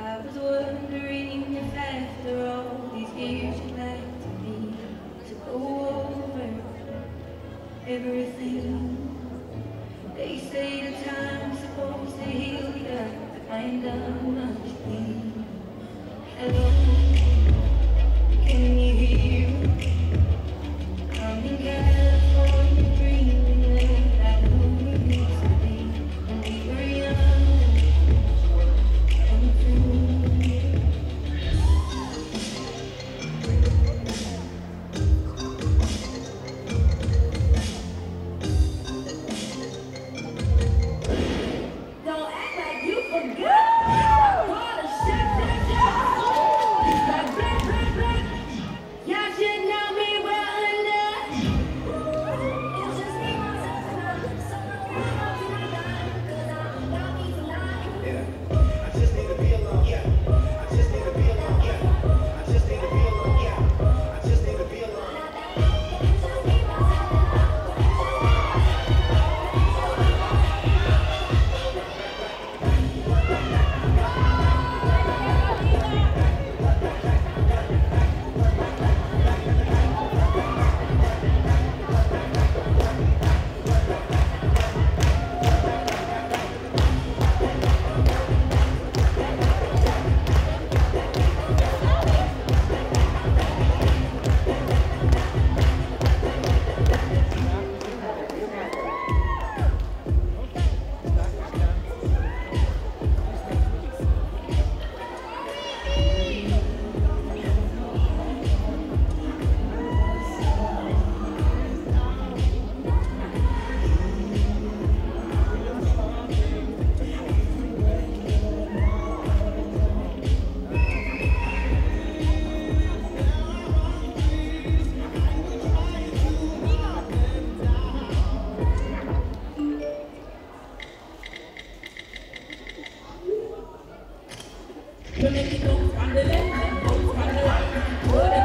I was wondering if after all these years you'd like to me to go over everything. They say that time's supposed to heal you, but mine done much pain. Hello, can you hear me? I'm in California dreaming of that who we used to be when we were young and true. Don't act like you forgot. Yo me quito un pan de leche, un pan de leche.